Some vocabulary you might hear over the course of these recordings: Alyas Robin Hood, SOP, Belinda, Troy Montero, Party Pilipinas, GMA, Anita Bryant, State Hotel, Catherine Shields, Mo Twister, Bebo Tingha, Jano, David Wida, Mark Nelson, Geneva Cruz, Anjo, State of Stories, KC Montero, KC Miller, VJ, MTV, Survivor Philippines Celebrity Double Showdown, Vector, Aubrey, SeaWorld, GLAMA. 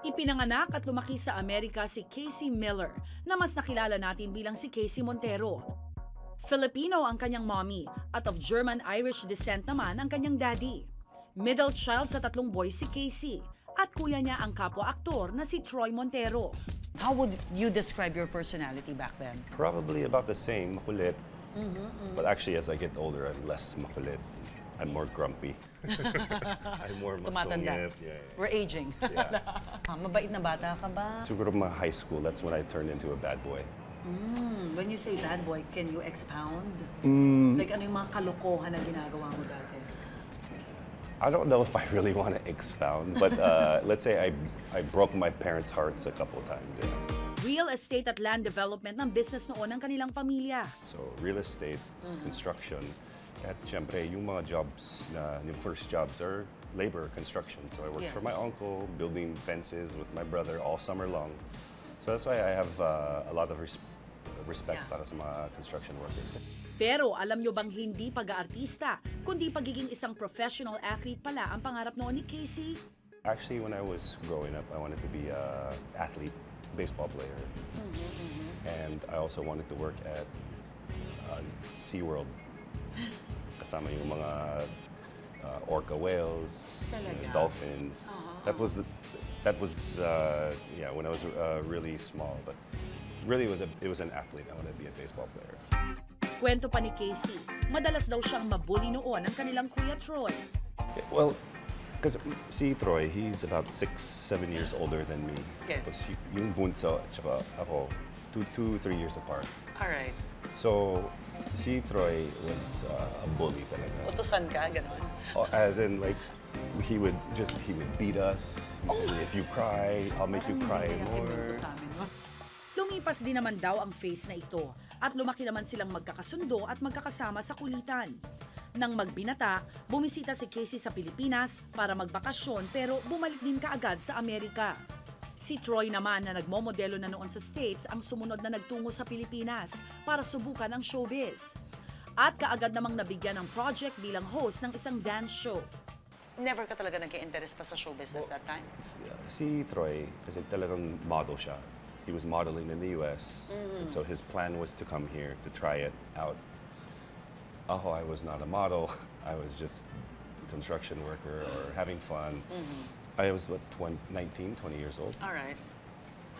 Ipinanganak at lumaki sa Amerika si KC Miller na mas nakilala natin bilang si KC Montero. Filipino ang kanyang mommy at of German-Irish descent naman ang kanyang daddy. Middle child sa tatlong boys si KC at kuya niya ang kapwa-aktor na si Troy Montero. How would you describe your personality back then? Probably about the same, makulit. But actually, as I get older, I'm less makulit. I'm more grumpy. I'm more masungit. Yeah, yeah. We're aging. Yeah. Mabait na bata ka ba? Siguro mga high school, that's when I turned into a bad boy. When you say bad boy, can you expound? Like ano yung mga kalokohan na ginagawa mo dati? I don't know if I really want to expound, but let's say I broke my parents' hearts a couple times. Yeah. Real estate at land development ng business noon ng kanilang pamilya. So real estate, construction. At syempre, yung mga jobs, yung first jobs are labor, construction. So I worked for my uncle, building fences with my brother all summer long. So that's why I have a lot of respect para sa mga construction workers. Pero alam nyo bang hindi pag-aartista, kundi pagiging isang professional athlete pala ang pangarap noon ni KC? Actually, when I was growing up, I wanted to be an athlete, baseball player. And I also wanted to work at SeaWorld. Kasama yung mga orca whales, dolphins. That was when I was really small, but really it was an athlete. I wanted to be a baseball player. Kwento pa ni KC, madalas daw siyang mabully noon ang kanilang kuya Troy. Yeah, well, because si Troy, he's about 6-7 years older than me. Yes. Tapos yung bunso at saka ako, 2-3 years apart. All right. So, si Troy was a bully talaga. Utusan ka, gano'n? As in, like, he would beat us. He said, if you cry, I'll make you cry more. Lumipas din naman daw ang face na ito at lumaki naman silang magkakasundo at magkakasama sa kulitan. Nang magbinata, bumisita si KC sa Pilipinas para magbakasyon pero bumalik din kaagad sa Amerika. Si Troy naman na nagmomodelo na noon sa States ang sumunod na nagtungo sa Pilipinas para subukan ang showbiz. At kaagad namang nabigyan ng project bilang host ng isang dance show. Never ka talaga nag-i-interest pa sa showbiz at that time? Si Troy, kasi talagang model siya. He was modeling in the US. And so his plan was to come here to try it out. Oh, I was not a model. I was just a construction worker or having fun. I was, what, 19, 20 years old. All right.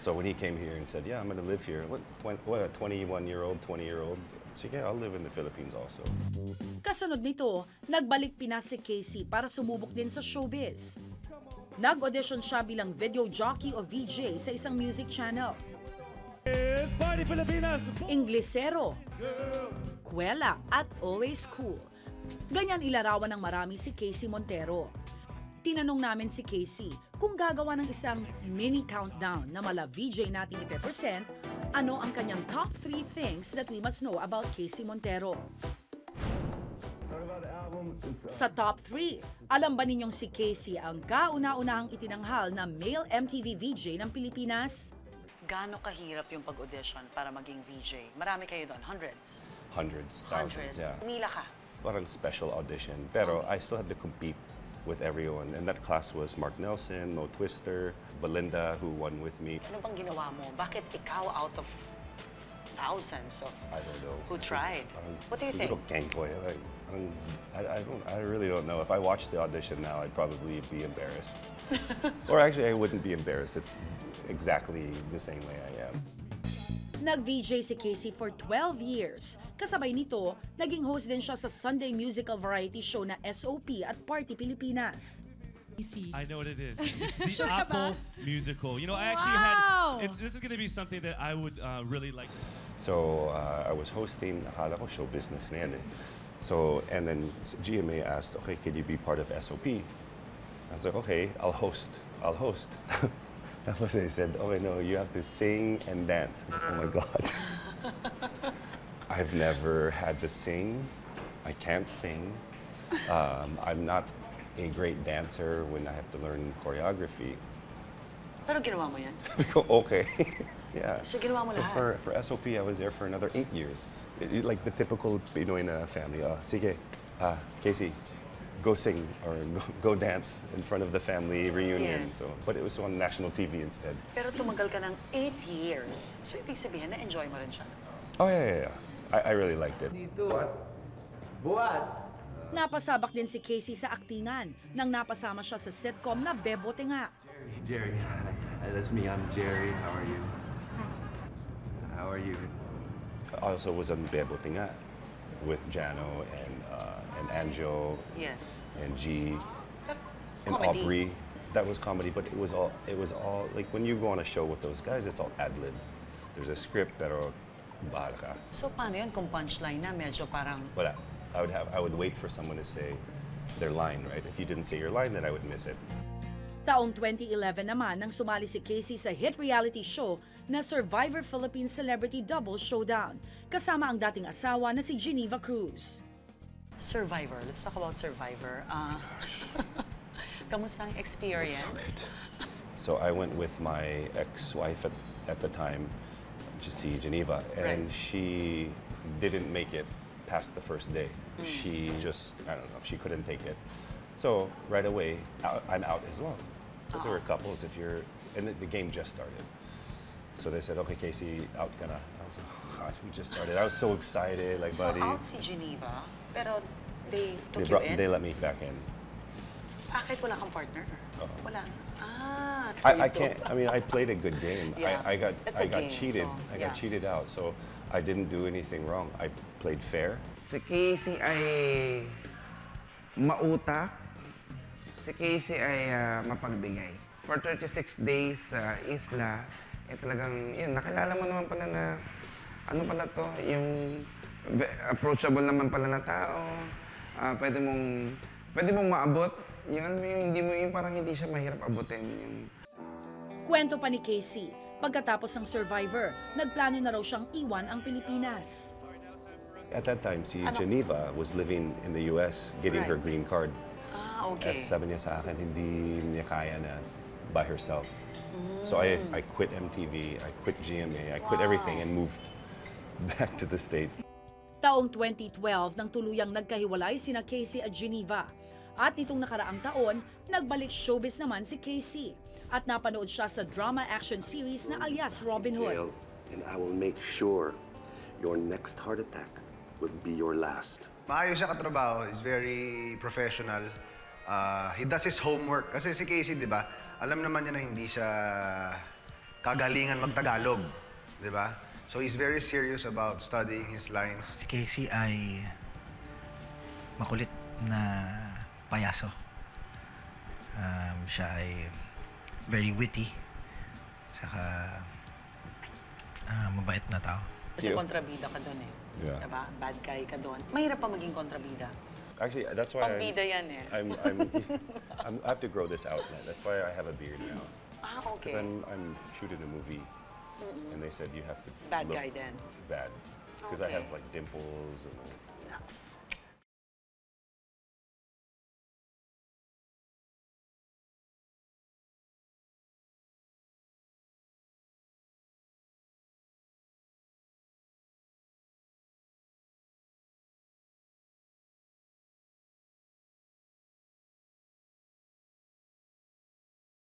So when he came here and said, yeah, I'm going to live here, what a 21-year-old, 20-year-old? Sige, I'll live in the Philippines also. Kasunod nito, nagbalik Pinas si KC para sumubok din sa showbiz. Nag-audition siya bilang video jockey o VJ sa isang music channel. Party Pilipinas! Inglesero, kwela at always cool. Ganyan ilarawan ng marami si KC Montero. Tinanong namin si KC kung gagawa ng isang mini countdown na mala VJ natin ipepresent, ano ang kanyang top 3 things that we must know about KC Montero. Sa top 3, alam ba ninyong si KC ang kauna-unahang itinanghal na male MTV VJ ng Pilipinas? Gaano kahirap yung pag-audition para maging VJ? Marami kayo doon, hundreds? Hundreds, thousands, yeah. Mila ka? Parang special audition, pero I still had to compete with everyone. And that class was Mark Nelson, Mo Twister, Belinda, who won with me. Ano bang ginawa mo? Bakit ikaw out of thousands of who tried? What do you think? I really don't know. If I watched the audition now, I'd probably be embarrassed. Or actually, I wouldn't be embarrassed. It's exactly the same way I am. Nag-VJ si KC for 12 years. Kasabay nito, naging host din siya sa Sunday musical variety show na SOP at Party Pilipinas. I know what it is. It's the Apple musical. You know, I actually had... This is going to be something that I would really like. So, I was hosting, akala ko show business na yan eh. So, and then GMA asked, okay, could you be part of SOP? I was like, okay, I'll host. They said, oh no, you have to sing and dance. Oh my God. I've never had to sing. I can't sing. I'm not a great dancer when I have to learn choreography. Pero ginawa mo yan? Sabi ko, okay. Yeah. So ginawa mo lahat. For SOP, I was there for another 8 years. Like the typical Pinoy na family. Sige, KC, go sing or go dance in front of the family reunion. Yes. So, but it was on national TV instead. Pero tumagal ka ng 8 years. So ibig sabihin na enjoy mo rin siya. Oh yeah, yeah, yeah. I really liked it. Buat. Buat. Napasabak din si KC sa aktingan nang napasama siya sa sitcom na Bebo Tingha. Jerry, that's me. I'm Jerry. How are you? How are you? I also was on Bebo Tingha with Jano and Anjo. Yes. And G. And comedy. Aubrey. That was comedy, but it was all like when you go on a show with those guys, it's all ad-lib. There's a script, pero bahal ka. So paano yun kung punchline na medyo parang wala. I would wait for someone to say their line, right? If you didn't say your line, then I would miss it. Taong 2011 naman nang sumali si KC sa hit reality show na Survivor Philippines Celebrity Double Showdown, kasama ang dating asawa na si Geneva Cruz. Survivor, let's talk about Survivor. Kamusta ang experience? So I went with my ex-wife at the time to see Geneva, and right. She didn't make it past the first day. Mm. She just, I don't know, she couldn't take it. So right away, I'm out as well. Because there were couples, if you're, and the game just started. So they said, okay, KC, out ka na. I was like, oh, God, we just started. I was so excited, like, so buddy. So out si Geneva, pero they took you in? They let me back in. Kahit wala kang partner? Wala. I can't, I mean, I played a good game. Yeah. I got cheated out, so I didn't do anything wrong. I played fair. Si KC ay mauta. Si KC ay mapagbigay. For 36 days sa isla, eh talagang, yun, nakilala mo naman pala na, ano pala to, yung approachable naman pala na tao. Pwede mong maabot. Yung parang hindi siya mahirap abutin. Yung... Kwento pa ni KC, pagkatapos ng Survivor, nagplano na raw siyang iwan ang Pilipinas. At that time, si Geneva was living in the US, getting her green card. Ah, okay. At sabi niya sa akin, hindi niya kaya na by herself. Mm. So I quit MTV, I quit GMA, I quit everything and moved back to the States. Taong 2012, nang tuluyang nagkahiwalay sina KC at Geneva. At nitong nakaraang taon, nagbalik showbiz naman si KC at napanood siya sa drama action series na Alyas Robin Hood. And I will make sure your next heart attack will be your last. Maayos siya katrabaho, is very professional. He does his homework. Kasi si KC, di ba, alam naman niya na hindi siya kagalingan magtagalog, di ba? So he's very serious about studying his lines. Si KC ay makulit na payaso. Siya ay very witty. Saka mabait na tao. Kasi kontrabida ka doon eh. Yeah. Diba? Bad guy ka doon. Mahirap pa maging kontrabida. Actually, that's why pambida yan eh. I have to grow this out now. That's why I have a beard now. Ah, okay. Because I'm shooting a movie. Mm-mm. And they said you have to bad guy then. Bad. Because I have like dimples and all. Yes.